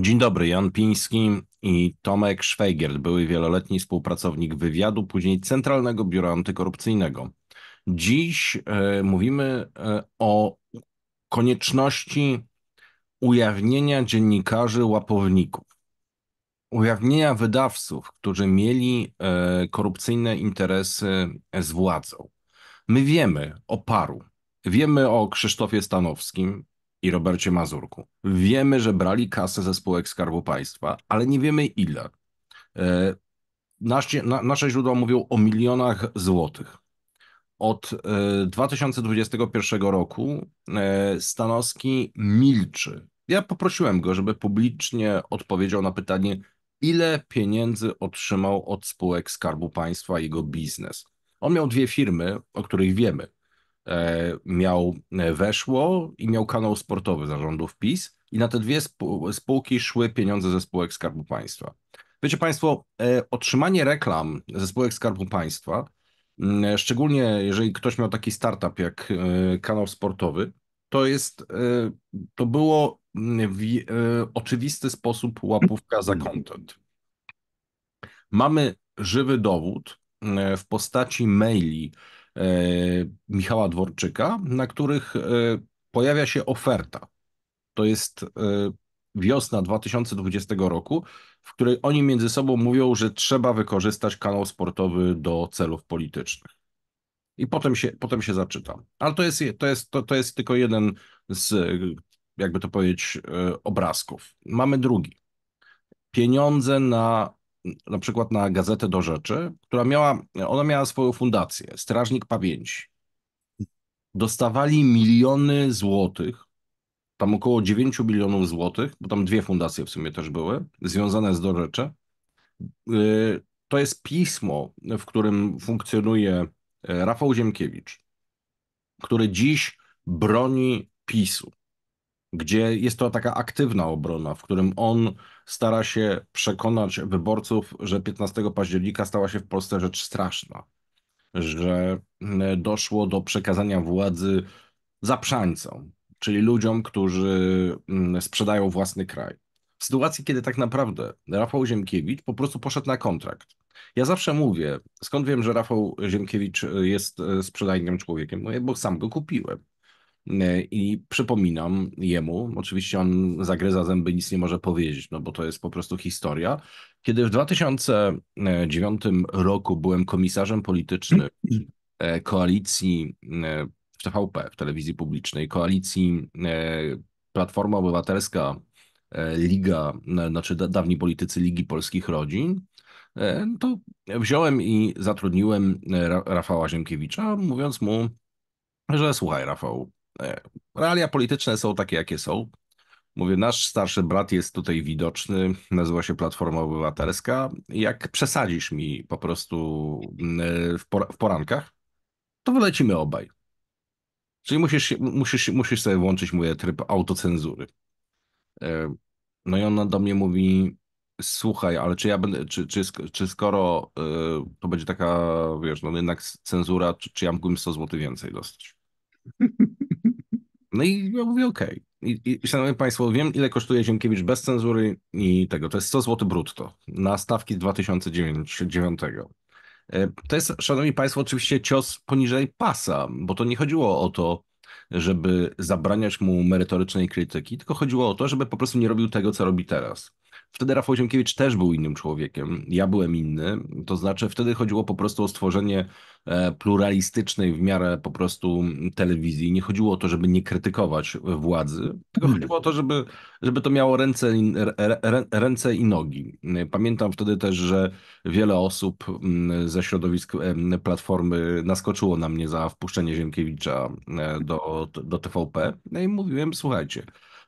Dzień dobry, Jan Piński i Tomek Szwejgiert, były wieloletni współpracownik wywiadu, później Centralnego Biura Antykorupcyjnego. Dziś mówimy o konieczności ujawnienia dziennikarzy łapowników, ujawnienia wydawców, którzy mieli korupcyjne interesy z władzą. My wiemy o paru. Wiemy o Krzysztofie Stanowskim i Robercie Mazurku. Wiemy, że brali kasę ze spółek Skarbu Państwa, ale nie wiemy ile. Nasze źródła mówią o milionach złotych. Od 2021 roku Stanowski milczy. Ja poprosiłem go, żeby publicznie odpowiedział na pytanie, ile pieniędzy otrzymał od spółek Skarbu Państwa jego biznes. On miał dwie firmy, o których wiemy. Miał Weszło i miał kanał sportowy zarządów PiS i na te dwie spółki szły pieniądze ze spółek Skarbu Państwa. Wiecie Państwo, otrzymanie reklam ze spółek Skarbu Państwa, szczególnie jeżeli ktoś miał taki startup jak kanał sportowy, to było w oczywisty sposób łapówka za content. Mamy żywy dowód w postaci maili Michała Dworczyka, na których pojawia się oferta. To jest wiosna 2020 roku, w której oni między sobą mówią, że trzeba wykorzystać kanał sportowy do celów politycznych. I potem się zaczyta. Ale to jest tylko jeden z, jakby to powiedzieć, obrazków. Mamy drugi. Pieniądze na przykład na gazetę Do Rzeczy, ona miała swoją fundację, Strażnik Pamięci. Dostawali miliony złotych, tam około 9 milionów złotych, bo tam dwie fundacje w sumie też były, związane z Do Rzeczy. To jest pismo, w którym funkcjonuje Rafał Ziemkiewicz, który dziś broni PiS-u, gdzie jest to taka aktywna obrona, w którym on stara się przekonać wyborców, że 15 października stała się w Polsce rzecz straszna, że doszło do przekazania władzy zaprzańcom, czyli ludziom, którzy sprzedają własny kraj. W sytuacji, kiedy tak naprawdę Rafał Ziemkiewicz po prostu poszedł na kontrakt. Ja zawsze mówię, skąd wiem, że Rafał Ziemkiewicz jest sprzedajnym człowiekiem? Mówię, bo sam go kupiłem. I przypominam jemu, oczywiście on zagryza zęby, nic nie może powiedzieć, no bo to jest po prostu historia. Kiedy w 2009 roku byłem komisarzem politycznym koalicji w TVP, w telewizji publicznej, koalicji Platforma Obywatelska, dawni politycy Ligi Polskich Rodzin, to wziąłem i zatrudniłem Rafała Ziemkiewicza, mówiąc mu, że słuchaj Rafał, realia polityczne są takie, jakie są. Mówię, nasz starszy brat jest tutaj widoczny, nazywa się Platforma Obywatelska. Jak przesadzisz mi po prostu w porankach, to wylecimy obaj. Czyli musisz sobie włączyć, mówię, tryb autocenzury. No i ona do mnie mówi, słuchaj, ale czy skoro to będzie taka, wiesz, no jednak cenzura, czy ja mógłbym 100 zł więcej dostać? No i ja mówię okej. I szanowni Państwo, wiem ile kosztuje Ziemkiewicz bez cenzury i tego. To jest 100 zł brutto na stawki z 2009. To jest, szanowni Państwo, oczywiście cios poniżej pasa, bo to nie chodziło o to, żeby zabraniać mu merytorycznej krytyki, tylko chodziło o to, żeby po prostu nie robił tego, co robi teraz. Wtedy Rafał Ziemkiewicz też był innym człowiekiem, ja byłem inny, to znaczy wtedy chodziło po prostu o stworzenie pluralistycznej w miarę po prostu telewizji. Nie chodziło o to, żeby nie krytykować władzy, tylko chodziło o to, żeby to miało ręce i nogi. Pamiętam wtedy też, że wiele osób ze środowisk Platformy naskoczyło na mnie za wpuszczenie Ziemkiewicza do TVP. No i mówiłem, słuchajcie,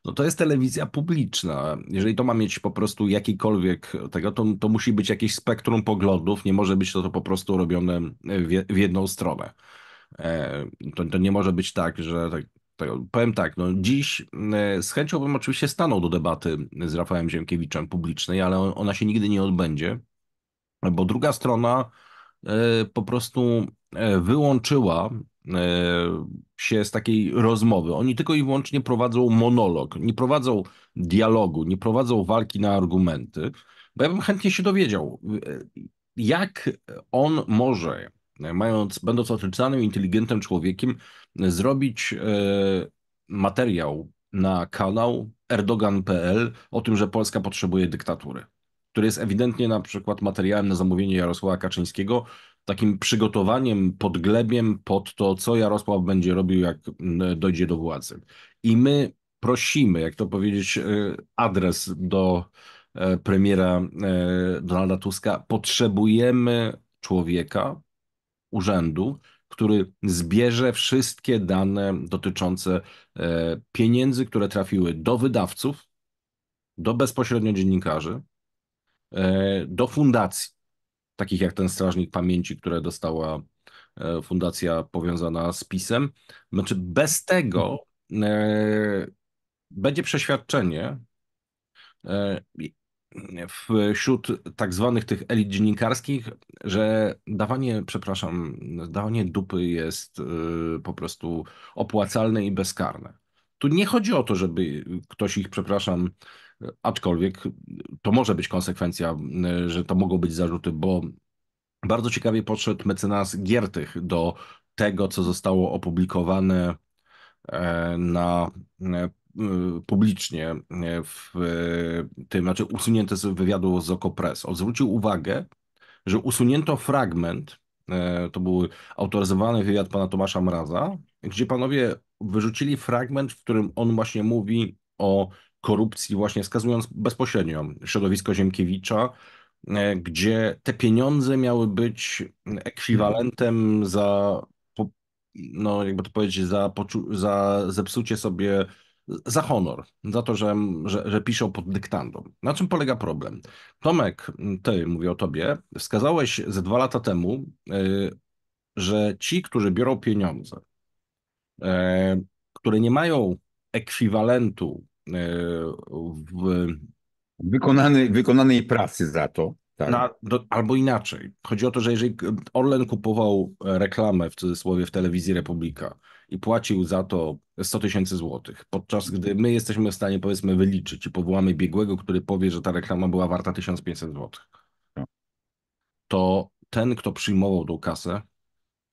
no to jest telewizja publiczna. Jeżeli to ma mieć po prostu jakikolwiek tego, to musi być jakieś spektrum poglądów, nie może być to po prostu robione w jedną stronę. To nie może być tak, że... Powiem tak, no dziś z chęcią bym oczywiście stanął do debaty z Rafałem Ziemkiewiczem publicznej, ale ona się nigdy nie odbędzie, bo druga strona po prostu wyłączyła się z takiej rozmowy. Oni tylko i wyłącznie prowadzą monolog, nie prowadzą dialogu, nie prowadzą walki na argumenty, bo ja bym chętnie się dowiedział, jak on może, będąc otoczycanym inteligentnym człowiekiem, zrobić materiał na kanał Erdogan.pl o tym, że Polska potrzebuje dyktatury, który jest ewidentnie na przykład materiałem na zamówienie Jarosława Kaczyńskiego, takim przygotowaniem, podglebiem pod to, co Jarosław będzie robił, jak dojdzie do władzy. I my prosimy, jak to powiedzieć, adres do premiera Donalda Tuska, potrzebujemy człowieka, urzędu, który zbierze wszystkie dane dotyczące pieniędzy, które trafiły do wydawców, do bezpośrednio dziennikarzy, do fundacji, takich jak ten Strażnik Pamięci, które dostała fundacja powiązana z PiS-em. Znaczy bez tego będzie przeświadczenie wśród tak zwanych tych elit dziennikarskich, że dawanie dupy jest po prostu opłacalne i bezkarne. Tu nie chodzi o to, żeby ktoś ich, aczkolwiek to może być konsekwencja, że to mogą być zarzuty, bo bardzo ciekawie podszedł mecenas Giertych do tego, co zostało opublikowane publicznie, usunięte z wywiadu z Okopress. On zwrócił uwagę, że usunięto fragment, to był autoryzowany wywiad pana Tomasza Mraza, gdzie panowie wyrzucili fragment, w którym on właśnie mówi o korupcji, właśnie wskazując bezpośrednio środowisko Ziemkiewicza, gdzie te pieniądze miały być ekwiwalentem za zepsucie sobie, za honor, za to, że piszą pod dyktando. Na czym polega problem? Tomek, mówię o tobie, wskazałeś ze 2 lata temu, że ci, którzy biorą pieniądze, które nie mają ekwiwalentu wykonanej pracy za to. Tak? Albo inaczej. Chodzi o to, że jeżeli Orlen kupował reklamę, w cudzysłowie, w telewizji Republika i płacił za to 100 000 złotych, podczas gdy my jesteśmy w stanie, powiedzmy, wyliczyć i powołamy biegłego, który powie, że ta reklama była warta 1500 zł, to ten, kto przyjmował tą kasę,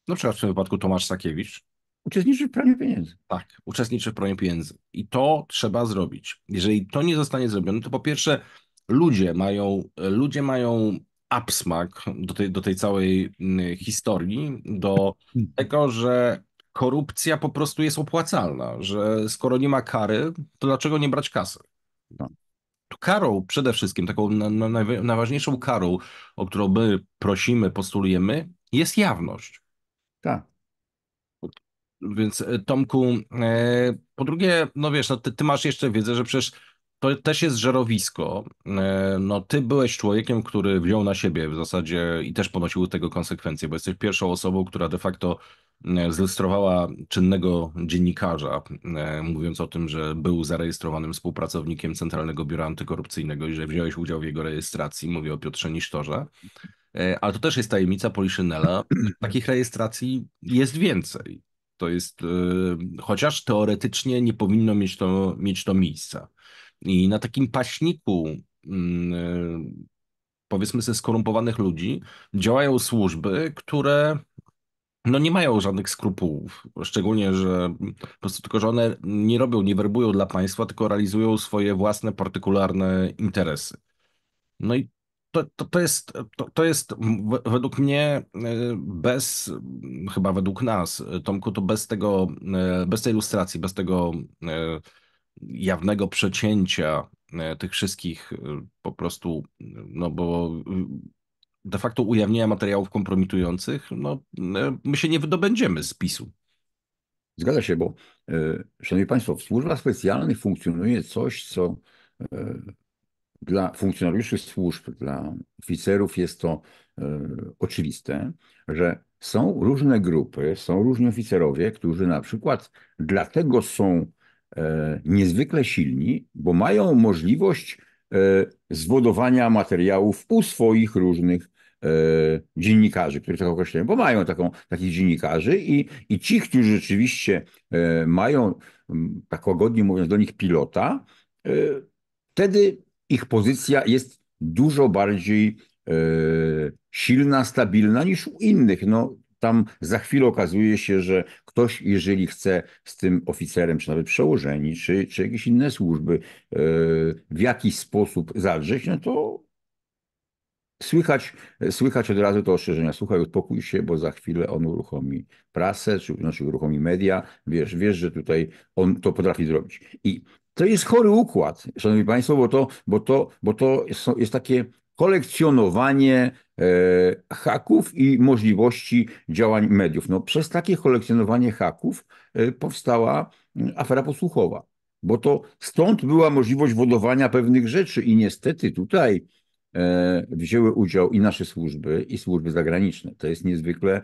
na przykład w tym wypadku Tomasz Sakiewicz, uczestniczy w praniu pieniędzy. Tak, uczestniczy w praniu pieniędzy. I to trzeba zrobić. Jeżeli to nie zostanie zrobione, to po pierwsze ludzie mają absmak do tej całej historii, do tego, że korupcja po prostu jest opłacalna, że skoro nie ma kary, to dlaczego nie brać kasy? Karą przede wszystkim, taką najważniejszą karą, o którą my prosimy, postulujemy, jest jawność. Tak. Więc Tomku, po drugie, ty masz jeszcze wiedzę, że przecież to też jest żerowisko. Ty byłeś człowiekiem, który wziął na siebie w zasadzie i też ponosił z tego konsekwencje, bo jesteś pierwszą osobą, która de facto zlustrowała czynnego dziennikarza, mówiąc o tym, że był zarejestrowanym współpracownikiem Centralnego Biura Antykorupcyjnego i że wziąłeś udział w jego rejestracji. Mówię o Piotrze Nisztorze. Ale to też jest tajemnica poliszynela. Takich rejestracji jest więcej. To jest, chociaż teoretycznie nie powinno mieć to miejsca. I na takim paśniku, powiedzmy sobie, skorumpowanych ludzi działają służby, które nie mają żadnych skrupułów. Szczególnie, że po prostu tylko, że one nie robią, nie werbują dla państwa, tylko realizują swoje własne, partykularne interesy. No i to jest według mnie, chyba według nas, Tomku, to bez tej ilustracji, bez tego jawnego przecięcia tych wszystkich po prostu, bo de facto ujawnienia materiałów kompromitujących, my się nie wydobędziemy z PiS-u. Zgadza się, bo, szanowni państwo, w służbach specjalnych funkcjonuje coś, co dla funkcjonariuszy służb, dla oficerów jest to oczywiste, że są różne grupy, są różni oficerowie, którzy na przykład dlatego są niezwykle silni, bo mają możliwość zwodowania materiałów u swoich różnych dziennikarzy, których tak określają, bo mają takich dziennikarzy i ci, którzy rzeczywiście mają, tak łagodnie mówiąc, do nich pilota, wtedy ich pozycja jest dużo bardziej silna, stabilna niż u innych. No, tam za chwilę okazuje się, że ktoś, jeżeli chce z tym oficerem, czy nawet przełożeni, czy jakieś inne służby w jakiś sposób zadrzeć, no to słychać od razu te ostrzeżenia. Słuchaj, uspokój się, bo za chwilę on uruchomi prasę, czy uruchomi media. Wiesz, że tutaj on to potrafi zrobić. I to jest chory układ, szanowni państwo, bo to jest takie kolekcjonowanie haków i możliwości działań mediów. No, przez takie kolekcjonowanie haków powstała afera podsłuchowa, bo to stąd była możliwość wodowania pewnych rzeczy i niestety tutaj wzięły udział i nasze służby, i służby zagraniczne. To jest niezwykle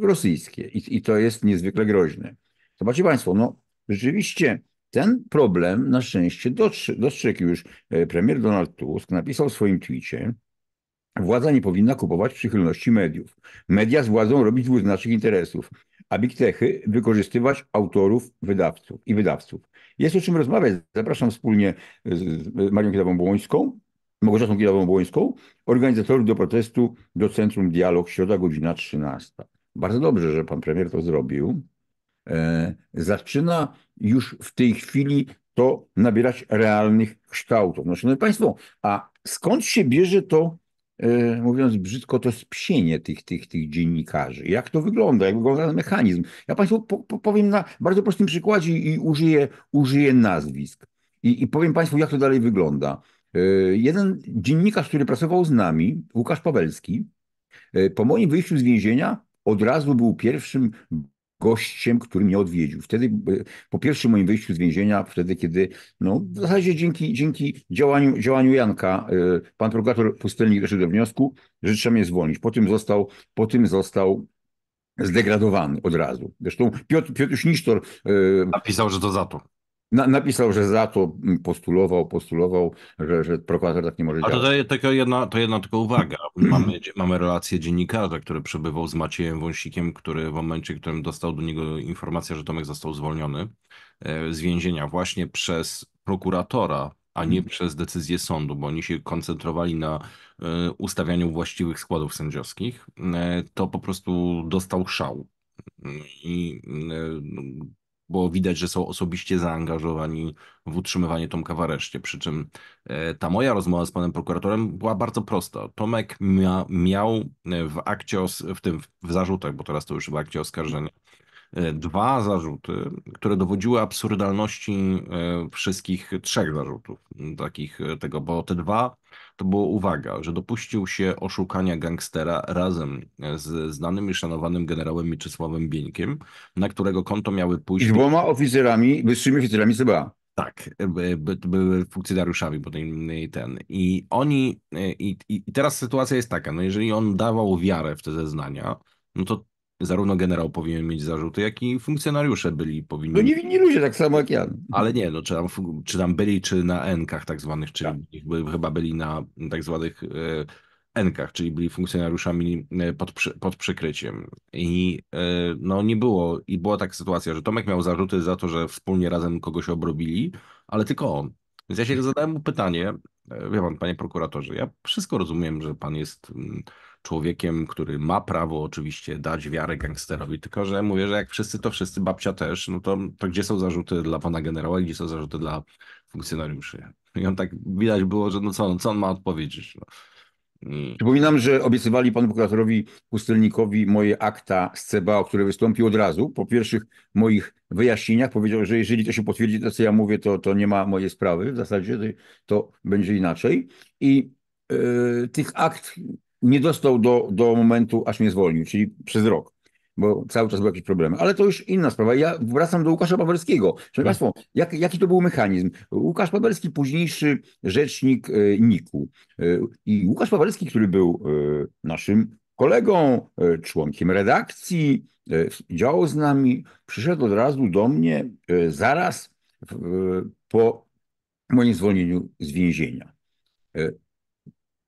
rosyjskie i to jest niezwykle groźne. Zobaczcie państwo, no rzeczywiście ten problem na szczęście dostrzegł już premier Donald Tusk, napisał w swoim twicie: władza nie powinna kupować przychylności mediów. Media z władzą robić dwuznacznych interesów, a big techy wykorzystywać autorów wydawców. Jest o czym rozmawiać. Zapraszam wspólnie z Marią Kidawą-Błońską, Małgorzatą Kidawą-Błońską, organizatorów do protestu do Centrum Dialog, środa, godzina 13. Bardzo dobrze, że pan premier to zrobił. Zaczyna już w tej chwili to nabierać realnych kształtów. No, szanowni państwo, a skąd się bierze to, mówiąc brzydko, to spsienie tych dziennikarzy? Jak to wygląda? Jak wygląda ten mechanizm? Ja państwu powiem na bardzo prostym przykładzie i użyję nazwisk. I powiem państwu, jak to dalej wygląda. Jeden dziennikarz, który pracował z nami, Łukasz Pawelski, po moim wyjściu z więzienia od razu był pierwszym gościem, który mnie odwiedził. Wtedy, po pierwszym moim wyjściu z więzienia, wtedy, kiedy, no w zasadzie dzięki działaniu Janka, pan prokurator Pustelnik doszedł do wniosku, że trzeba mnie zwolnić. Po tym został zdegradowany od razu. Zresztą Piotr Nisztor napisał, że to za to. Napisał, że za to postulował, że prokurator tak nie może działać. Ale to jedna tylko uwaga. Mamy relację dziennikarza, który przebywał z Maciejem Wąsikiem, który w momencie, w którym dostał do niego informację, że Tomek został zwolniony z więzienia właśnie przez prokuratora, a nie przez decyzję sądu, bo oni się koncentrowali na ustawianiu właściwych składów sędziowskich, to po prostu dostał szału. I bo widać, że są osobiście zaangażowani w utrzymywanie Tomka w areszcie. Przy czym ta moja rozmowa z panem prokuratorem była bardzo prosta. Tomek miał w akcie, w zarzutach, bo teraz to już w akcie oskarżenia, dwa zarzuty, które dowodziły absurdalności wszystkich trzech zarzutów takich tego, bo te dwa to było uwaga, że dopuścił się oszukania gangstera razem z znanym i szanowanym generałem Mieczysławem Bieńkiem, na którego konto miały pójść... I dwoma oficerami, wyższymi oficerami CBA. Tak, były funkcjonariuszami, bo ten. I oni... I teraz sytuacja jest taka, no jeżeli on dawał wiarę w te zeznania, no to zarówno generał powinien mieć zarzuty, jak i funkcjonariusze powinni... To niewinni ludzie, tak samo jak ja. Ale nie, no czy tam byli, czy na N-kach tak zwanych, czyli tak. Chyba byli na tak zwanych N-kach, czyli byli funkcjonariuszami pod przykryciem. I no nie było, i była taka sytuacja, że Tomek miał zarzuty za to, że wspólnie razem kogoś obrobili, ale tylko on. Więc ja się zadałem mu pytanie, wie pan, panie prokuratorze, ja wszystko rozumiem, że pan jest człowiekiem, który ma prawo oczywiście dać wiarę gangsterowi, tylko że mówię, że jak wszyscy, to wszyscy, babcia też, no to gdzie są zarzuty dla pana generała i gdzie są zarzuty dla funkcjonariuszy? I on tak, widać było, że no co on ma odpowiedzieć? No. Przypominam, że obiecywali panu prokuratorowi Pustelnikowi moje akta z CBA, o które wystąpił od razu. Po pierwszych moich wyjaśnieniach powiedział, że jeżeli to się potwierdzi, to co ja mówię, to nie ma mojej sprawy. W zasadzie to będzie inaczej. I tych akt nie dostał do momentu, aż mnie zwolnił, czyli przez rok, bo cały czas były jakieś problemy. Ale to już inna sprawa. Ja wracam do Łukasza Pawelskiego. Szanowni państwo, jaki to był mechanizm? Łukasz Pawelski, późniejszy rzecznik NIKU. I Łukasz Pawelski, który był naszym kolegą, członkiem redakcji, działał z nami, przyszedł od razu do mnie zaraz po moim zwolnieniu z więzienia.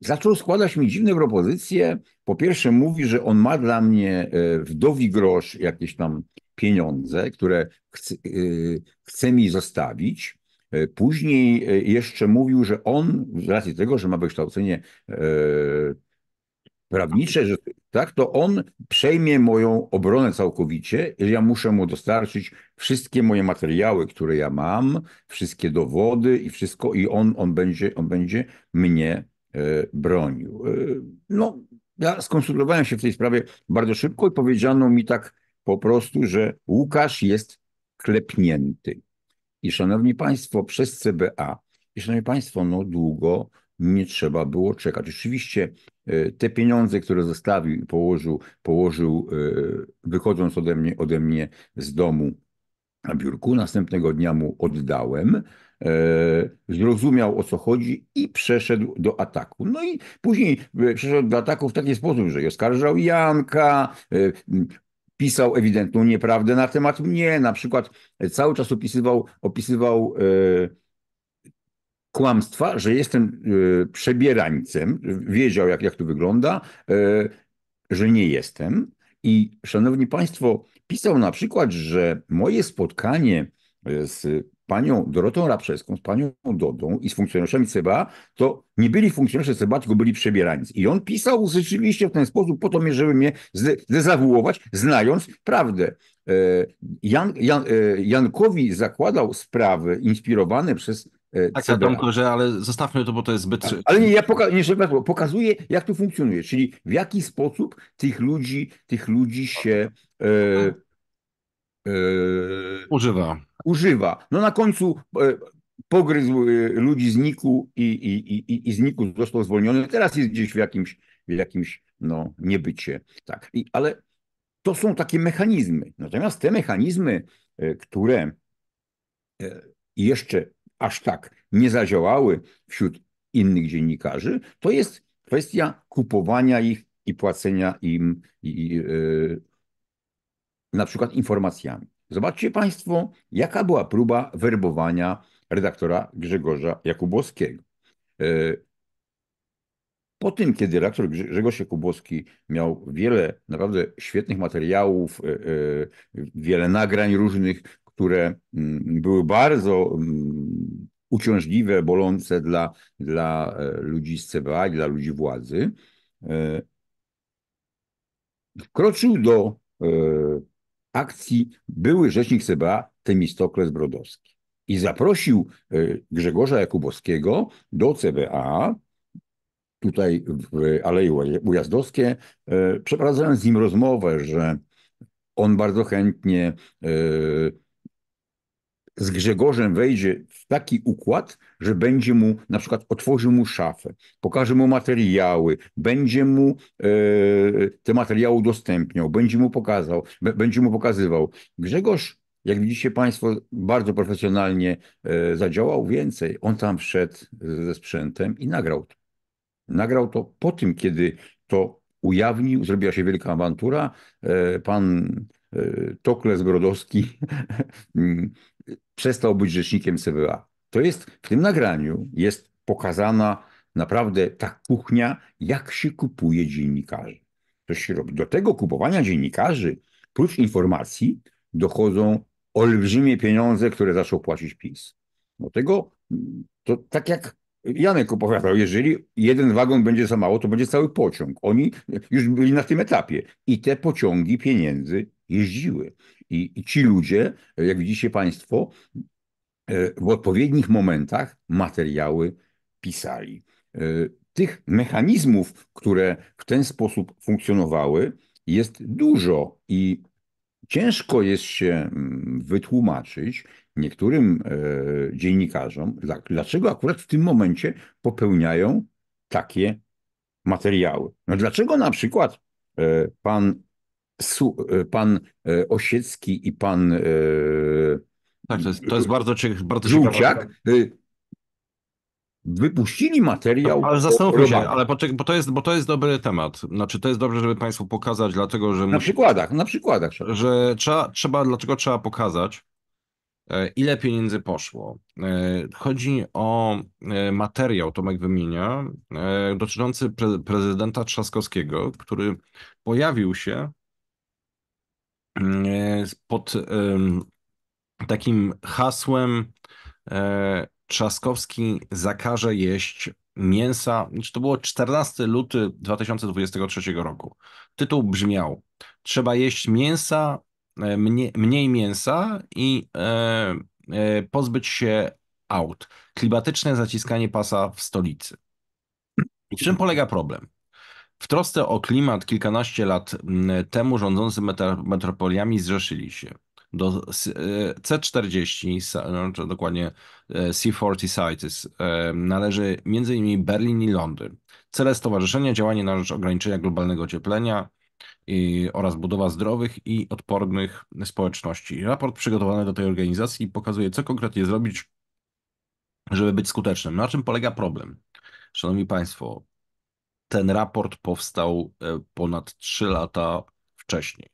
zaczął składać mi dziwne propozycje. Po pierwsze mówi, że on ma dla mnie wdowi grosz, jakieś tam pieniądze, które chce mi zostawić. Później jeszcze mówił, że on, z racji tego, że ma wykształcenie prawnicze, że tak, to on przejmie moją obronę całkowicie, ja muszę mu dostarczyć wszystkie moje materiały, które ja mam, wszystkie dowody i wszystko, i on będzie mnie bronił. No, ja skonsultowałem się w tej sprawie bardzo szybko i powiedziano mi tak po prostu, że Łukasz jest klepnięty. I szanowni państwo, przez CBA, i szanowni państwo, no długo nie trzeba było czekać. Oczywiście te pieniądze, które zostawił i położył wychodząc ode mnie z domu na biurku, następnego dnia mu oddałem, zrozumiał, o co chodzi i przeszedł do ataku. No i później przeszedł do ataku w taki sposób, że oskarżał Janka, pisał ewidentną nieprawdę na temat mnie, na przykład cały czas opisywał kłamstwa, że jestem przebierańcem, wiedział jak to wygląda, że nie jestem. I szanowni państwo, pisał na przykład, że moje spotkanie z panią Dorotą Rabczewską, z panią Dodą i z funkcjonariuszami CBA, to nie byli funkcjonariusze CBA, tylko byli przebierańcy. I on pisał rzeczywiście w ten sposób po to, żeby mnie zdezawuować, znając prawdę. Jankowi zakładał sprawy inspirowane przez tak, Tomku, że ale zostawmy to, bo to jest zbyt... Tak, ale nie, ja pokazuję, jak to funkcjonuje, czyli w jaki sposób tych ludzi się... Używa. No na końcu pogryzł ludzi z NIKU i z NIKU został zwolniony. Teraz jest gdzieś w jakimś no, niebycie. Tak. Ale to są takie mechanizmy. Natomiast te mechanizmy, które jeszcze aż tak nie zadziałały wśród innych dziennikarzy, to jest kwestia kupowania ich i płacenia im na przykład informacjami. Zobaczcie państwo, jaka była próba werbowania redaktora Grzegorza Jakubowskiego. Po tym, kiedy redaktor Grzegorz Jakubowski miał wiele naprawdę świetnych materiałów, wiele nagrań różnych, które były bardzo uciążliwe, bolące dla ludzi z CBA i dla ludzi władzy, wkroczył do akcji były rzecznik CBA Temistokles Brodowski i zaprosił Grzegorza Jakubowskiego do CBA, tutaj w Alei Ujazdowskiej, przeprowadzając z nim rozmowę, że on bardzo chętnie z Grzegorzem wejdzie w taki układ, że będzie mu, na przykład otworzy mu szafę, pokaże mu materiały, będzie mu te materiały udostępniał, będzie mu pokazywał. Grzegorz, jak widzicie państwo, bardzo profesjonalnie zadziałał. Więcej, on tam wszedł ze sprzętem i nagrał to. Nagrał to po tym, kiedy to ujawnił, zrobiła się wielka awantura. Pan Tokles Brodowski przestał być rzecznikiem CBA. To jest, w tym nagraniu jest pokazana naprawdę ta kuchnia, jak się kupuje dziennikarzy. To się robi. Do tego kupowania dziennikarzy, prócz informacji, dochodzą olbrzymie pieniądze, które zaczął płacić PiS. Do tego, to tak jak Janek opowiadał, jeżeli jeden wagon będzie za mało, to będzie cały pociąg. Oni już byli na tym etapie i te pociągi pieniędzy jeździły. I ci ludzie, jak widzicie państwo, w odpowiednich momentach materiały pisali. Tych mechanizmów, które w ten sposób funkcjonowały, jest dużo i ciężko jest się wytłumaczyć niektórym dziennikarzom, dlaczego akurat w tym momencie popełniają takie materiały. No dlaczego na przykład pan Osiecki i pan tak, to jest bardzo Żółciak wypuścili materiał. Ale zastanówmy się, ale poczekaj, bo to jest dobry temat. Znaczy, to jest dobrze, żeby państwu pokazać, dlatego że... Na przykładach. Że trzeba pokazać, ile pieniędzy poszło. Chodzi o materiał, Tomek wymienia, dotyczący prezydenta Trzaskowskiego, który pojawił się pod takim hasłem Trzaskowski zakaże jeść mięsa. To było 14 luty 2023 roku. Tytuł brzmiał: trzeba jeść mięsa, mniej mięsa i pozbyć się aut. Klimatyczne zaciskanie pasa w stolicy. I w czym polega problem? W trosce o klimat kilkanaście lat temu rządzący metropoliami zrzeszyli się do C40, dokładnie C40 Cities, należy m.in. Berlin i Londyn. Cele stowarzyszenia: działanie na rzecz ograniczenia globalnego ocieplenia oraz budowa zdrowych i odpornych społeczności. Raport przygotowany do tej organizacji pokazuje, co konkretnie zrobić, żeby być skutecznym. Na czym polega problem? Szanowni Państwo, ten raport powstał ponad 3 lata wcześniej.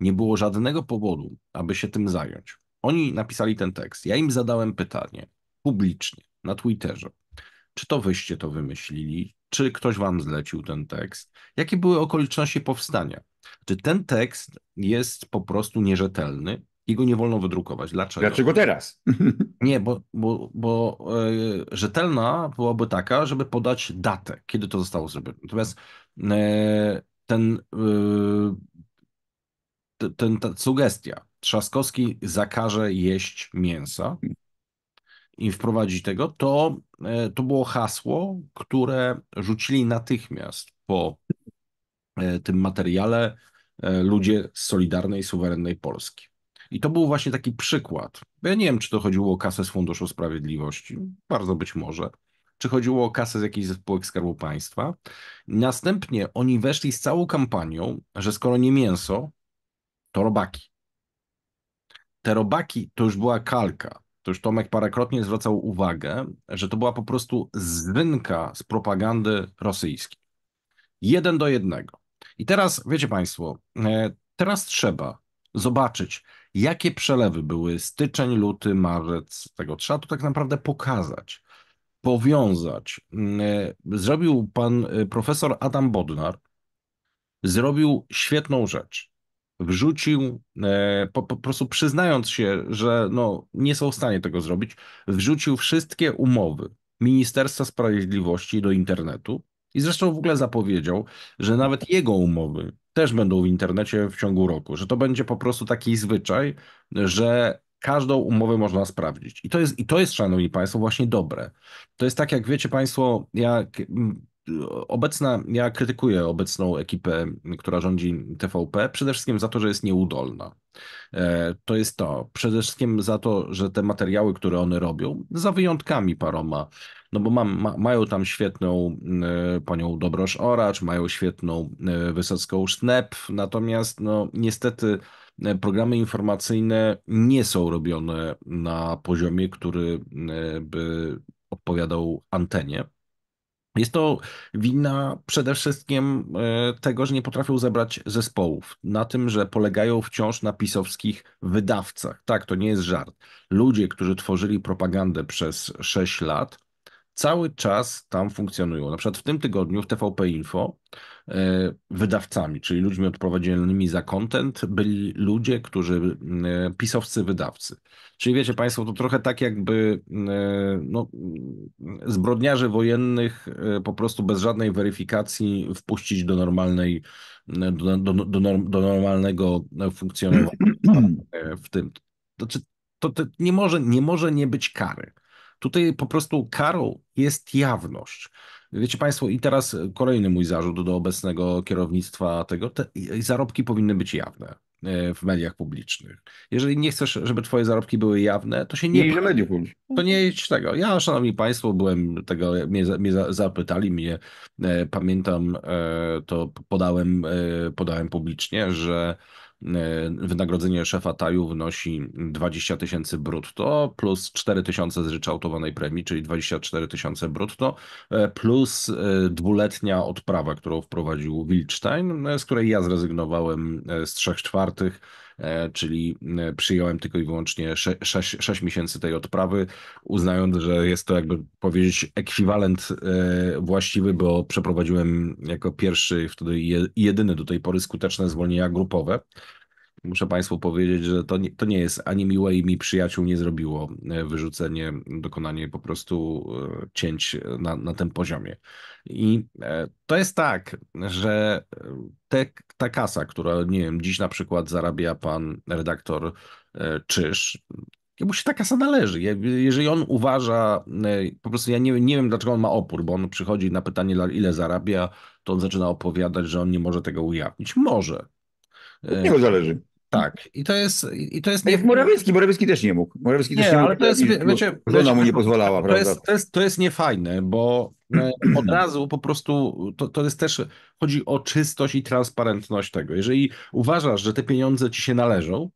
Nie było żadnego powodu, aby się tym zająć. Oni napisali ten tekst. Ja im zadałem pytanie publicznie na Twitterze. Czy to wyście to wymyślili? Czy ktoś wam zlecił ten tekst? Jakie były okoliczności powstania? Czy ten tekst jest po prostu nierzetelny i go nie wolno wydrukować? Dlaczego? Dlaczego teraz? Nie, bo rzetelna byłaby taka, żeby podać datę, kiedy to zostało zrobione. Natomiast ta sugestia, Trzaskowski zakaże jeść mięsa i wprowadzi tego, to było hasło, które rzucili natychmiast po tym materiale ludzie z Solidarnej, Suwerennej Polski. I to był właśnie taki przykład. Ja nie wiem, czy to chodziło o kasę z Funduszu Sprawiedliwości, bardzo być może, czy chodziło o kasę z jakichś spółek Skarbu Państwa. Następnie oni weszli z całą kampanią, że skoro nie mięso, to robaki. Te robaki to już była kalka. To już Tomek parokrotnie zwracał uwagę, że to była po prostu zrynka z propagandy rosyjskiej. 1 do 1. I teraz, wiecie Państwo, teraz trzeba zobaczyć, jakie przelewy były styczeń, luty, marzec tego. Trzeba to tak naprawdę pokazać, powiązać. Zrobił pan profesor Adam Bodnar, zrobił świetną rzecz. Wrzucił, po prostu przyznając się, że nie są w stanie tego zrobić, wrzucił wszystkie umowy Ministerstwa Sprawiedliwości do internetu i zresztą w ogóle zapowiedział, że nawet jego umowy też będą w internecie w ciągu roku, że to będzie po prostu taki zwyczaj, że każdą umowę można sprawdzić. I to jest, szanowni Państwo, właśnie dobre. To jest tak, jak wiecie Państwo, ja krytykuję obecną ekipę, która rządzi TVP, przede wszystkim za to, że jest nieudolna. To jest to. Przede wszystkim za to, że te materiały, które one robią, za wyjątkami paroma, bo mają tam świetną panią Dobrosz-Oracz, mają świetną Wysocką Sznep, natomiast niestety programy informacyjne nie są robione na poziomie, który by odpowiadał antenie. Jest to wina przede wszystkim tego, że nie potrafią zebrać zespołów, na tym, że polegają wciąż na pisowskich wydawcach. Tak, to nie jest żart. Ludzie, którzy tworzyli propagandę przez 6 lat, cały czas tam funkcjonują. Na przykład w tym tygodniu w TVP Info wydawcami, czyli ludźmi odpowiedzialnymi za content, byli ludzie, którzy pisowscy wydawcy. Czyli wiecie Państwo, to trochę tak jakby zbrodniarzy wojennych po prostu bez żadnej weryfikacji wpuścić do normalnej, do normalnego funkcjonowania w tym. To nie może nie być kary. Tutaj po prostu karą jest jawność. Wiecie Państwo, i teraz kolejny mój zarzut do obecnego kierownictwa tego, te zarobki powinny być jawne w mediach publicznych. Jeżeli nie chcesz, żeby twoje zarobki były jawne, to się nie... To nie idź tego. Ja, szanowni Państwo, byłem tego, mnie zapytali, pamiętam, to podałem publicznie, że wynagrodzenie szefa Taju wynosi 20 tysięcy brutto plus 4 tysiące z ryczałtowanej premii, czyli 24 tysiące brutto, plus 2-letnia odprawa, którą wprowadził Wilczstein, z której ja zrezygnowałem z 3/4 czyli przyjąłem tylko i wyłącznie 6 miesięcy tej odprawy, uznając, że jest to, jakby powiedzieć, ekwiwalent właściwy, bo przeprowadziłem jako pierwszy, wtedy jedyny do tej pory skuteczne zwolnienia grupowe. Muszę Państwu powiedzieć, że to nie jest ani miłe i mi przyjaciół nie zrobiło wyrzucenie, dokonanie po prostu cięć na tym poziomie. I to jest tak, że ta kasa, która, nie wiem, dziś na przykład zarabia pan redaktor Czyż, mu się ta kasa należy. Jeżeli on uważa, po prostu ja nie wiem, dlaczego on ma opór, bo on przychodzi na pytanie, ile zarabia, to on zaczyna opowiadać, że on nie może tego ujawnić. Może. Od niego zależy. Tak, i to jest jak Morawiecki też nie mógł. Morawiecki też nie mógł. Ale to jest, wiecie, żona mu nie pozwalała, prawda? To jest niefajne, bo od razu po prostu to jest też, chodzi o czystość i transparentność tego. Jeżeli uważasz, że te pieniądze ci się należą,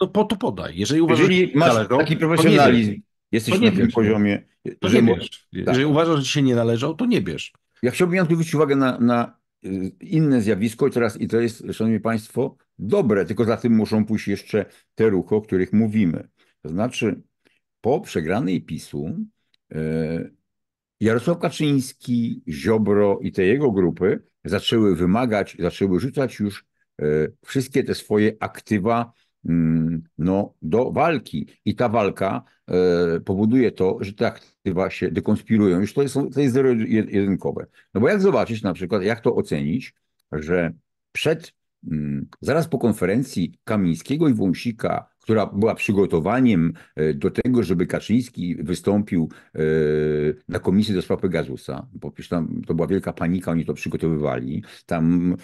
to podaj. Jeżeli uważasz, jeżeli masz należą, taki profesjonalizm, jesteś na tym poziomie, to nie bierz. Jeżeli uważasz, że ci się nie należą, to nie bierz. Ja chciałbym zwrócić uwagę na inne zjawisko i to jest, szanowni państwo, dobre, tylko za tym muszą pójść jeszcze te ruchy, o których mówimy. To znaczy, po przegranej PiS-u Jarosław Kaczyński, Ziobro i te jego grupy zaczęły wymagać, zaczęły rzucać już wszystkie te swoje aktywa do walki. I ta walka powoduje to, że te aktywa się dekonspirują. Już to jest zero-jedynkowe. No bo jak zobaczyć na przykład, jak to ocenić, że zaraz po konferencji Kamińskiego i Wąsika, która była przygotowaniem do tego, żeby Kaczyński wystąpił na komisji do spraw Pegasusa, bo przecież tam to była wielka panika, oni to przygotowywali. Tam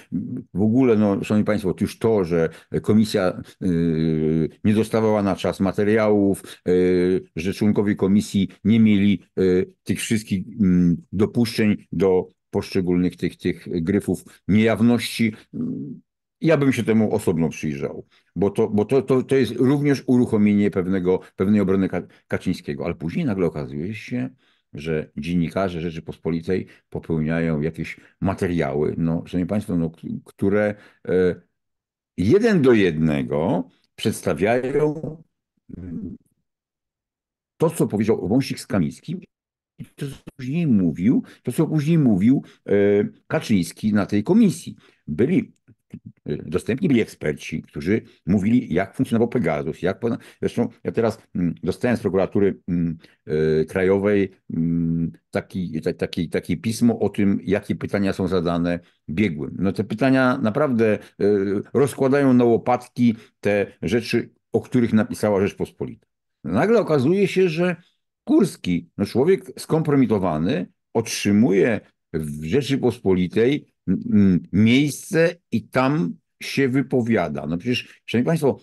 w ogóle, no, szanowni państwo, otóż to, że komisja nie dostawała na czas materiałów, że członkowie komisji nie mieli tych wszystkich dopuszczeń do poszczególnych tych gryfów niejawności. Ja bym się temu osobno przyjrzał, bo to jest również uruchomienie pewnej obrony Kaczyńskiego. Ale później nagle okazuje się, że dziennikarze Rzeczypospolitej popełniają jakieś materiały, no, szanowni państwo, no, które jeden do jednego przedstawiają to, co powiedział Wąsik z Kamińskim. To, co później mówił Kaczyński na tej komisji. Dostępni byli eksperci, którzy mówili, jak funkcjonował Pegasus. Zresztą ja teraz dostałem z prokuratury krajowej takie pismo o tym, jakie pytania są zadane biegłym. No te pytania naprawdę rozkładają na łopatki te rzeczy, o których napisała Rzeczpospolita. Nagle okazuje się, że Kurski, no człowiek skompromitowany, otrzymuje w Rzeczypospolitej miejsce i tam się wypowiada. No przecież, szanowni państwo,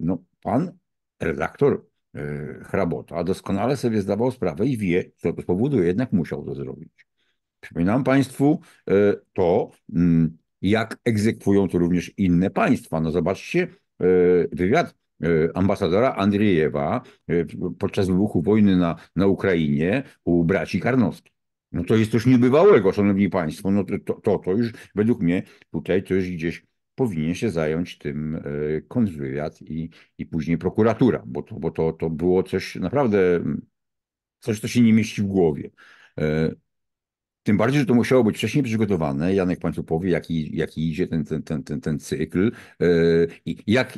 no pan redaktor Hrabota doskonale sobie zdawał sprawę i wie, co to spowoduje, jednak musiał to zrobić. Przypominam państwu to, jak egzekwują to również inne państwa. No zobaczcie, wywiad ambasadora Andriejewa podczas wybuchu wojny na Ukrainie u braci Karnowskich. No to jest coś niebywałego, szanowni państwo. No to już według mnie tutaj to już gdzieś powinien się zająć tym kontrwywiad i później prokuratura, bo to było coś naprawdę, coś, co się nie mieści w głowie. Tym bardziej, że to musiało być wcześniej przygotowane. Janek państwu powie, jaki idzie ten cykl,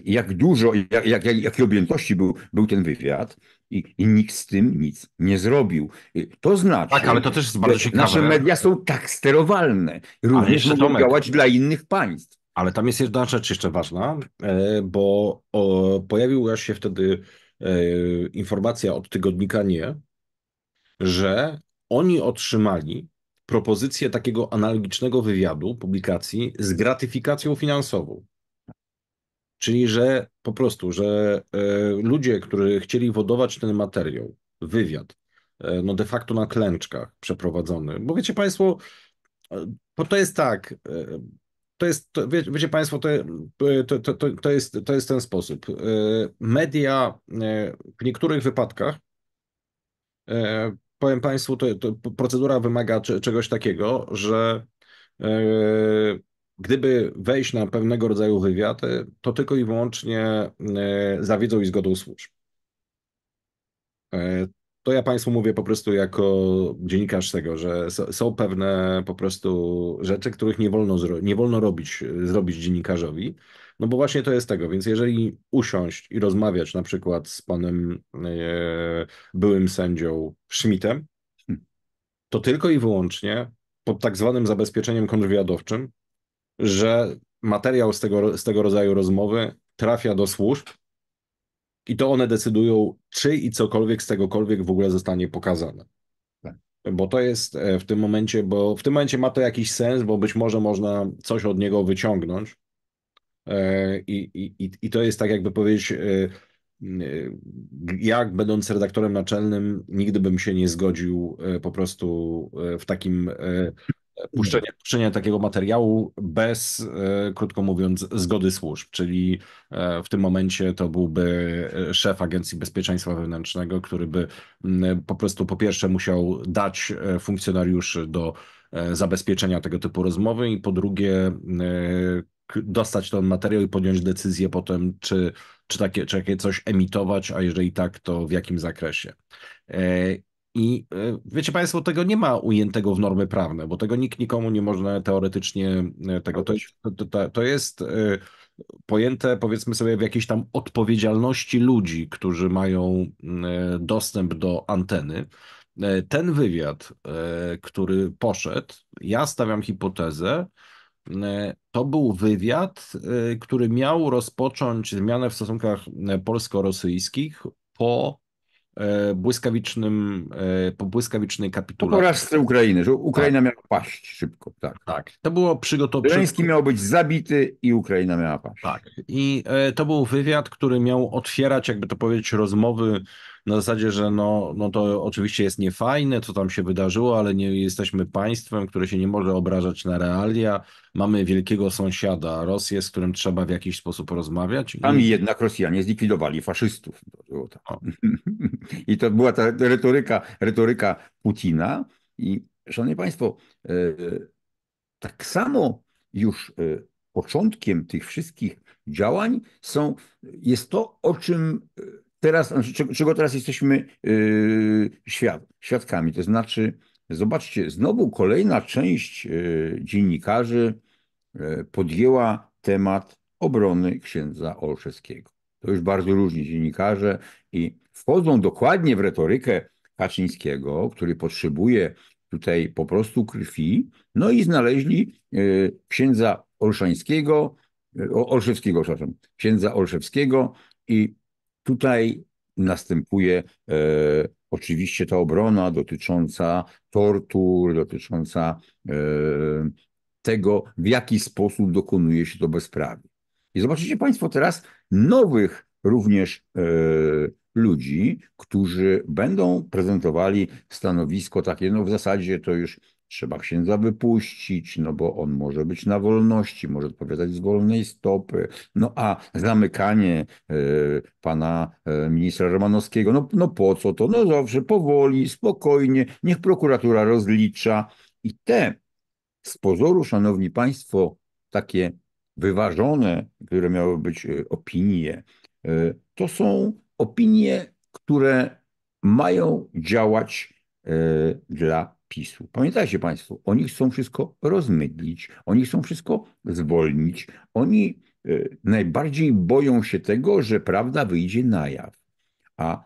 jak dużo, jakiej objętości był ten wywiad i nikt z tym nic nie zrobił. To znaczy, tak, ale to też jest bardzo ciekawe. Nasze media są tak sterowalne. Również mogą działać dla innych państw. Ale tam jest jedna rzecz jeszcze ważna, bo pojawiła się wtedy informacja od tygodnika Nie, że oni otrzymali propozycję takiego analogicznego wywiadu, publikacji z gratyfikacją finansową. Czyli, że po prostu, że ludzie, którzy chcieli wodować ten materiał, wywiad, no de facto na klęczkach przeprowadzony, bo wiecie państwo, bo to jest tak, to jest, wiecie państwo, to jest ten sposób. Media w niektórych wypadkach, powiem państwu, to procedura wymaga czegoś takiego, że gdyby wejść na pewnego rodzaju wywiady, to tylko i wyłącznie za wiedzą i zgodą służb. To ja Państwu mówię po prostu jako dziennikarz tego, że są pewne po prostu rzeczy, których nie wolno zrobić dziennikarzowi, no bo właśnie to jest tego, więc jeżeli usiąść i rozmawiać na przykład z panem byłym sędzią Schmidtem, to tylko i wyłącznie pod tak zwanym zabezpieczeniem kontrwywiadowczym, że materiał z tego rodzaju rozmowy trafia do służb i to one decydują, czy i cokolwiek z tegokolwiek w ogóle zostanie pokazane. Tak. Bo to jest w tym momencie ma to jakiś sens, bo być może można coś od niego wyciągnąć i to jest tak jakby powiedzieć, jak będąc redaktorem naczelnym nigdy bym się nie zgodził po prostu w takim puszczenia takiego materiału bez, krótko mówiąc, zgody służb, czyli w tym momencie to byłby szef Agencji Bezpieczeństwa Wewnętrznego, który by po prostu po pierwsze musiał dać funkcjonariuszy do zabezpieczenia tego typu rozmowy i po drugie dostać ten materiał i podjąć decyzję potem, czy takie coś emitować, a jeżeli tak, to w jakim zakresie. I wiecie Państwo, tego nie ma ujętego w normy prawne, bo tego nikt nikomu nie można teoretycznie tego. To jest pojęte, powiedzmy sobie, w jakiejś tam odpowiedzialności ludzi, którzy mają dostęp do anteny. Ten wywiad, który poszedł, ja stawiam hipotezę, to był wywiad, który miał rozpocząć zmianę w stosunkach polsko-rosyjskich po błyskawicznej kapitulacji. Po porażce Ukrainy, że Ukraina miała paść szybko. Tak. To było przygotowane. Zełenski miał być zabity i Ukraina miała paść. Tak. I to był wywiad, który miał otwierać, jakby to powiedzieć, rozmowy na zasadzie, że no to oczywiście jest niefajne, co tam się wydarzyło, ale nie jesteśmy państwem, które się nie może obrażać na realia. Mamy wielkiego sąsiada, Rosję, z którym trzeba w jakiś sposób rozmawiać. Sami jednak Rosjanie zlikwidowali faszystów. I to była ta retoryka Putina. I szanowni Państwo, tak samo już początkiem tych wszystkich działań jest to, o czym teraz, czego teraz jesteśmy świadkami. To znaczy, zobaczcie, znowu kolejna część dziennikarzy podjęła temat obrony księdza Olszewskiego. To już bardzo różni dziennikarze i wchodzą dokładnie w retorykę Kaczyńskiego, który potrzebuje tutaj po prostu krwi, no i znaleźli księdza Olszewskiego i tutaj następuje oczywiście ta obrona dotycząca tortur, dotycząca tego, w jaki sposób dokonuje się to bezprawie. I zobaczycie Państwo teraz nowych również ludzi, którzy będą prezentowali stanowisko takie, no w zasadzie to już trzeba księdza wypuścić, no bo on może być na wolności, może odpowiadać z wolnej stopy, no a zamykanie pana ministra Romanowskiego, no po co to? No zawsze powoli, spokojnie, niech prokuratura rozlicza. I te z pozoru, szanowni Państwo, takie wyważone, które miały być opinie, to są opinie, które mają działać dla PiS-u. Pamiętajcie Państwo, oni chcą wszystko rozmydlić, oni chcą wszystko zwolnić, oni najbardziej boją się tego, że prawda wyjdzie na jaw. A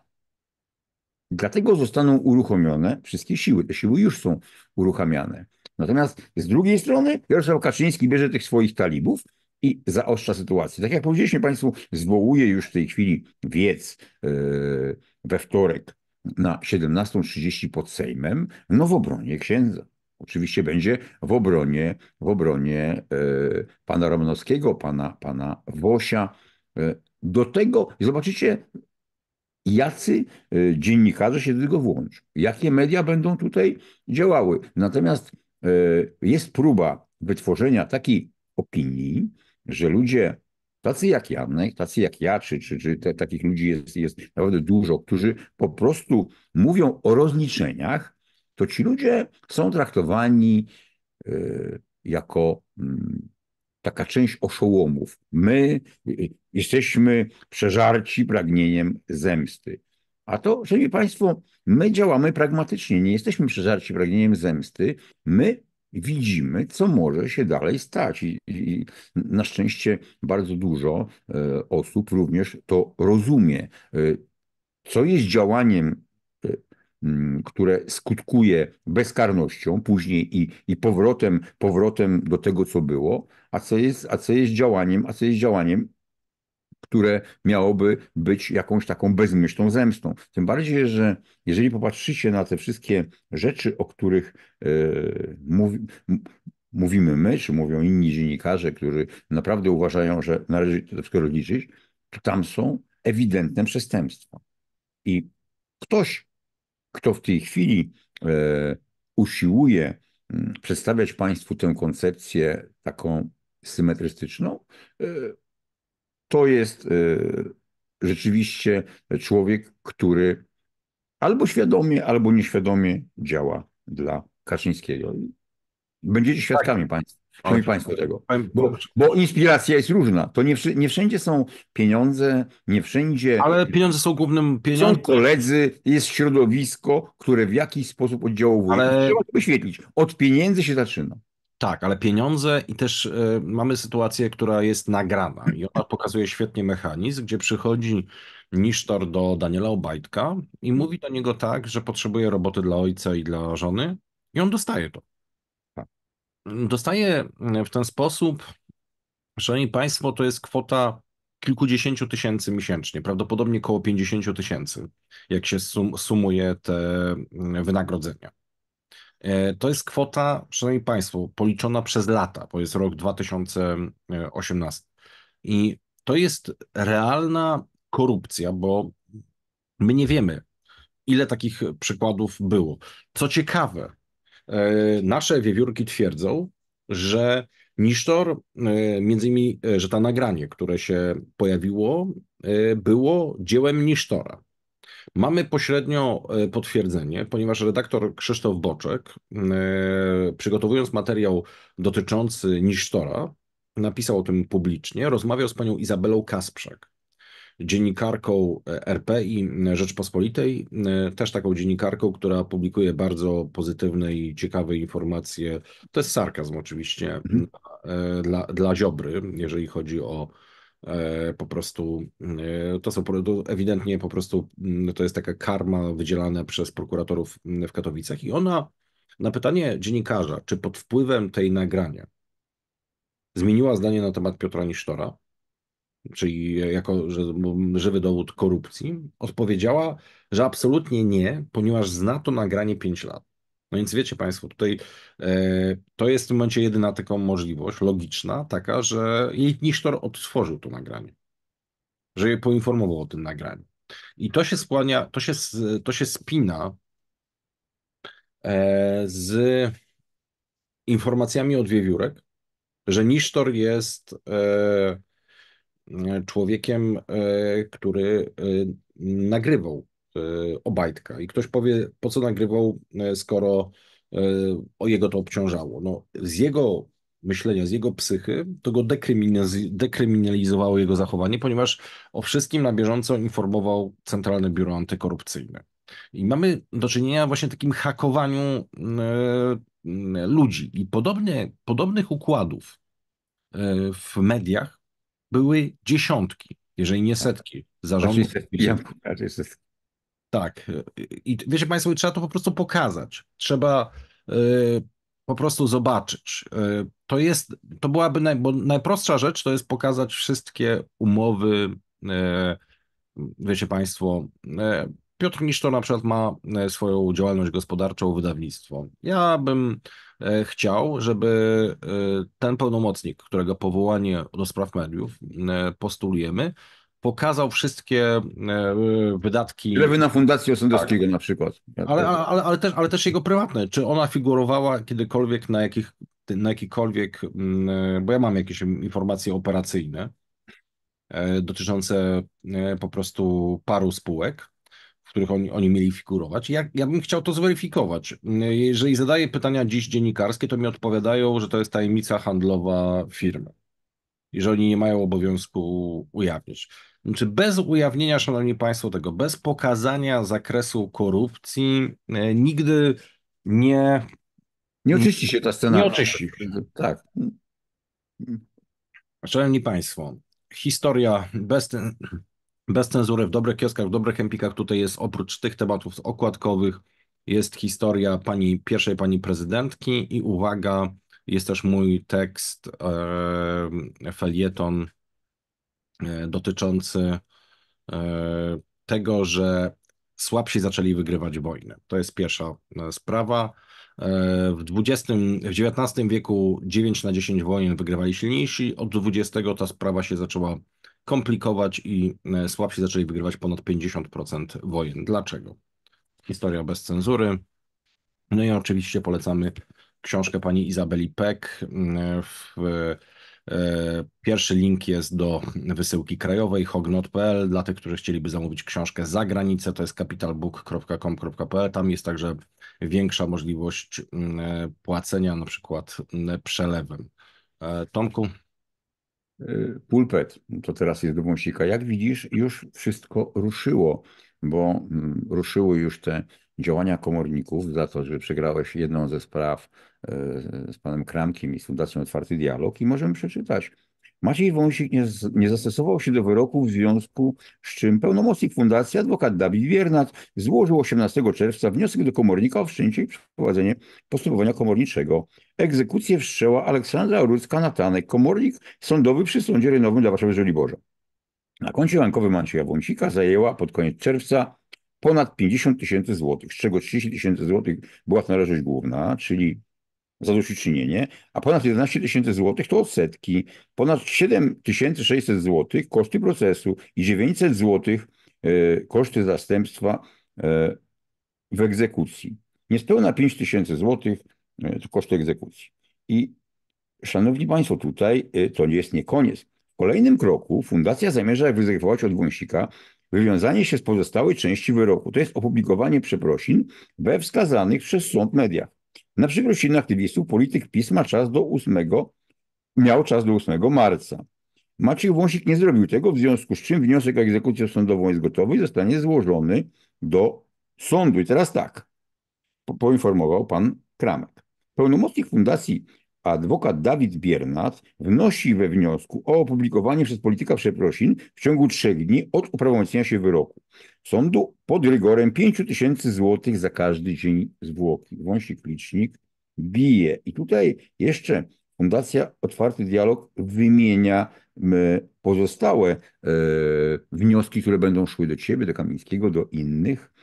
dlatego zostaną uruchomione wszystkie siły. Te siły już są uruchamiane. Natomiast z drugiej strony Jarosław Kaczyński bierze tych swoich talibów i zaostrza sytuację. Tak jak powiedzieliśmy Państwu, zwołuje już w tej chwili wiec we wtorek na 17:30 pod Sejmem, no w obronie księdza. Oczywiście będzie w obronie pana Romanowskiego, pana Wosia. Do tego zobaczycie, jacy dziennikarze się do tego włączą, jakie media będą tutaj działały. Natomiast jest próba wytworzenia takiej opinii, że ludzie tacy jak Janek, tacy jak ja, czy takich ludzi jest naprawdę dużo, którzy po prostu mówią o rozliczeniach, to ci ludzie są traktowani jako taka część oszołomów. My jesteśmy przeżarci pragnieniem zemsty. A to, szanowni państwo, my działamy pragmatycznie, nie jesteśmy przeżarci pragnieniem zemsty. My widzimy, co może się dalej stać. I na szczęście bardzo dużo osób również to rozumie. Co jest działaniem, które skutkuje bezkarnością później i powrotem do tego, co było, a co jest działaniem, które miałoby być jakąś taką bezmyślną zemstą. Tym bardziej, że jeżeli popatrzycie na te wszystkie rzeczy, o których mówimy my, czy mówią inni dziennikarze, którzy naprawdę uważają, że należy to wszystko rozliczyć, to tam są ewidentne przestępstwa. I ktoś, kto w tej chwili usiłuje przedstawiać państwu tę koncepcję taką symetrystyczną, to jest rzeczywiście człowiek, który albo świadomie, albo nieświadomie działa dla Kaczyńskiego. Będziecie świadkami państwo tego, bo inspiracja jest różna. To nie wszędzie są pieniądze, nie wszędzie... Ale pieniądze są głównym pieniądzem. Są koledzy, jest środowisko, które w jakiś sposób oddziałuje. Ale... Trzeba to wyświetlić. Od pieniędzy się zaczyna. Tak, ale pieniądze i też mamy sytuację, która jest nagrana i ona pokazuje świetnie mechanizm, gdzie przychodzi Nisztor do Daniela Obajtka i mówi do niego tak, że potrzebuje roboty dla ojca i dla żony i on dostaje to. Dostaje w ten sposób, szanowni państwo, to jest kwota kilkudziesięciu tysięcy miesięcznie, prawdopodobnie koło 50 000, jak się sumuje te wynagrodzenia. To jest kwota, szanowni państwo, policzona przez lata, bo jest rok 2018. I to jest realna korupcja, bo my nie wiemy, ile takich przykładów było. Co ciekawe, nasze wiewiórki twierdzą, że Nisztor, między innymi, że to nagranie, które się pojawiło, było dziełem Nisztora. Mamy pośrednio potwierdzenie, ponieważ redaktor Krzysztof Boczek, przygotowując materiał dotyczący Nisztora, napisał o tym publicznie, rozmawiał z panią Izabelą Kasprzak, dziennikarką RP i Rzeczpospolitej, też taką dziennikarką, która publikuje bardzo pozytywne i ciekawe informacje, to jest sarkazm oczywiście, dla Ziobry, jeżeli chodzi o po prostu, to jest taka karma wydzielana przez prokuratorów w Katowicach i ona na pytanie dziennikarza, czy pod wpływem tej nagrania zmieniła zdanie na temat Piotra Nisztora, czyli jako że żywy dowód korupcji, odpowiedziała, że absolutnie nie, ponieważ zna to nagranie 5 lat. No więc wiecie państwo, tutaj to jest w tym momencie jedyna taka możliwość logiczna, taka, że Nisztor odtworzył to nagranie, że je poinformował o tym nagraniu. I to się skłania, to się spina z informacjami od wiewiórek, że Nisztor jest człowiekiem, który nagrywał Obajtka. I ktoś powie, po co nagrywał, skoro o jego to obciążało. No, z jego myślenia, z jego psychy, to go dekryminalizowało jego zachowanie, ponieważ o wszystkim na bieżąco informował Centralne Biuro Antykorupcyjne. I mamy do czynienia właśnie takim hakowaniu ludzi. I podobnych układów w mediach były dziesiątki, jeżeli nie setki zarządów. Tak. I wiecie państwo, trzeba to po prostu pokazać. Trzeba po prostu zobaczyć. Bo najprostsza rzecz to jest pokazać wszystkie umowy. Wiecie państwo, Piotr Nisztor na przykład ma swoją działalność gospodarczą, wydawnictwo. Ja bym chciał, żeby ten pełnomocnik, którego powołanie do spraw mediów postulujemy, pokazał wszystkie wydatki. Lewy na Fundację Osądowskiego na przykład. Ale też jego prywatne. Czy ona figurowała kiedykolwiek na jakikolwiek, bo ja mam jakieś informacje operacyjne dotyczące po prostu paru spółek, w których oni mieli figurować. Ja bym chciał to zweryfikować. Jeżeli zadaję pytania dziś dziennikarskie, to mi odpowiadają, że to jest tajemnica handlowa firmy. i że oni nie mają obowiązku ujawnić. Znaczy bez ujawnienia, szanowni państwo, tego, bez pokazania zakresu korupcji nigdy nie... Nie oczyści się ta scena. Nie oczyści. Tak. Szanowni państwo, historia bez cenzury w dobrych kioskach, w dobrych empikach, tutaj jest oprócz tych tematów okładkowych, jest historia pierwszej pani prezydentki i uwaga, jest też mój tekst, felieton dotyczący tego, że słabsi zaczęli wygrywać wojnę. To jest pierwsza sprawa. W XIX wieku 9 na 10 wojen wygrywali silniejsi, od XX ta sprawa się zaczęła komplikować i słabsi zaczęli wygrywać ponad 50% wojen. Dlaczego? Historia bez cenzury. No i oczywiście polecamy książkę pani Izabeli Pek. Pierwszy link jest do wysyłki krajowej hognot.pl. Dla tych, którzy chcieliby zamówić książkę za granicę, to jest capitalbook.com.pl. Tam jest także większa możliwość płacenia, na przykład przelewem. Tomku? Pulpet, to teraz jest do Wąsika. Jak widzisz, już wszystko ruszyło, bo ruszyły już te działania komorników za to, że przegrałeś jedną ze spraw z panem Kramkiem i z Fundacją Otwarty Dialog i możemy przeczytać. Maciej Wąsik nie zastosował się do wyroku, w związku z czym pełnomocnik fundacji, adwokat Dawid Biernat, złożył 18 czerwca wniosek do komornika o wszczęcie i przeprowadzenie postępowania komorniczego. Egzekucję wszczęła Aleksandra Rudzka-Natanek, komornik sądowy przy Sądzie Rejonowym dla Warszawy-Żoliborza. Na koncie bankowym Macieja Wąsika zajęła pod koniec czerwca ponad 50 000 złotych, z czego 30 000 złotych była należność główna, czyli zadośćuczynienie, a ponad 11 000 złotych to odsetki, ponad 7600 złotych koszty procesu i 900 złotych koszty zastępstwa w egzekucji. Niespełna 5000 złotych to koszty egzekucji. I szanowni państwo, tutaj to jest nie koniec. W kolejnym kroku fundacja zamierza wyegzekwować od Wąsika wywiązanie się z pozostałej części wyroku, to jest opublikowanie przeprosin we wskazanych przez sąd mediach. Na przeprosinach aktywistów polityk PiS miał czas do 8 marca. Maciej Wąsik nie zrobił tego, w związku z czym wniosek o egzekucję sądową jest gotowy i zostanie złożony do sądu. I teraz tak, poinformował pan Kramek. Pełnomocnik fundacji adwokat Dawid Biernat wnosi we wniosku o opublikowanie przez polityka przeprosin w ciągu 3 dni od uprawomocnienia się wyroku sądu pod rygorem 5000 złotych za każdy dzień zwłoki. Wąsik licznik bije. I tutaj jeszcze Fundacja Otwarty Dialog wymienia pozostałe wnioski, które będą szły do ciebie, do Kamińskiego, do innych.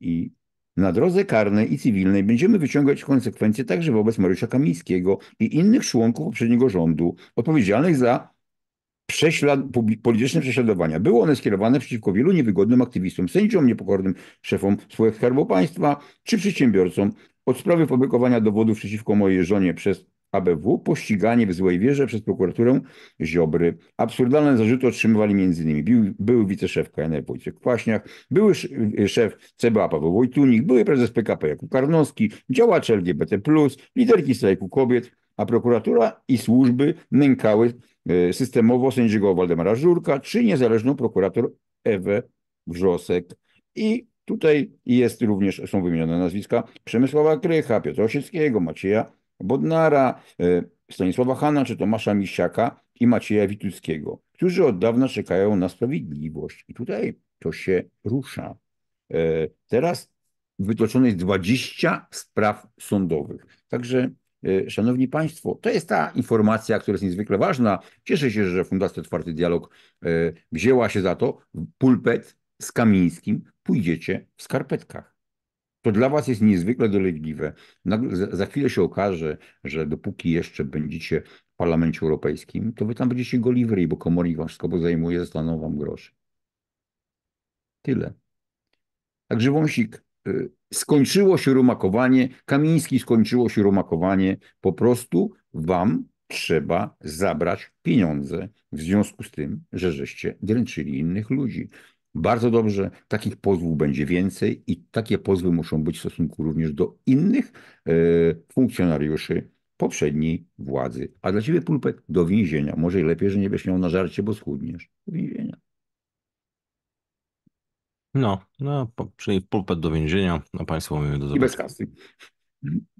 I na drodze karnej i cywilnej będziemy wyciągać konsekwencje także wobec Mariusza Kamińskiego i innych członków poprzedniego rządu odpowiedzialnych za polityczne prześladowania. Były one skierowane przeciwko wielu niewygodnym aktywistom, sędziom, niepokornym szefom spółek Skarbu Państwa czy przedsiębiorcom. Od sprawy publikowania dowodów przeciwko mojej żonie przez ABW, pościganie w złej wierze przez prokuraturę Ziobry. Absurdalne zarzuty otrzymywali m.in. były wiceszef KNF Wojciech Kwaśniak, były szef CBA Paweł Wojtunik, były prezes PKP Jakub Karnowski, działacze LGBT+, liderki strajku kobiet, a prokuratura i służby nękały systemowo sędziego Waldemara Żurka czy niezależną prokurator Ewę Wrzosek. I tutaj są wymienione nazwiska Przemysława Krycha, Piotra Osieckiego, Macieja Bodnara, Stanisława Hana czy Tomasza Misiaka i Macieja Wituckiego, którzy od dawna czekają na sprawiedliwość. I tutaj to się rusza. Teraz wytoczone jest 20 spraw sądowych. Także, szanowni państwo, to jest ta informacja, która jest niezwykle ważna. Cieszę się, że Fundacja Otwarty Dialog wzięła się za to. Pulpet z Kamińskim pójdziecie w skarpetkach. To dla was jest niezwykle dolegliwe. Za chwilę się okaże, że dopóki jeszcze będziecie w Parlamencie Europejskim, to wy tam będziecie goli w ryj, bo komornik wam wszystko zajmuje, zostaną wam groszy. Tyle. Także Wąsik, skończyło się rumakowanie, Kamiński, skończyło się rumakowanie. Po prostu wam trzeba zabrać pieniądze w związku z tym, że żeście dręczyli innych ludzi. Bardzo dobrze, takich pozwów będzie więcej i takie pozwy muszą być w stosunku również do innych funkcjonariuszy poprzedniej władzy. A dla ciebie pulpet do więzienia. Może i lepiej, że nie będziesz miał na żarcie, bo schudniesz. Do więzienia. No, czyli pulpet do więzienia, a państwo mówimy do zobaczenia. I bez kasy.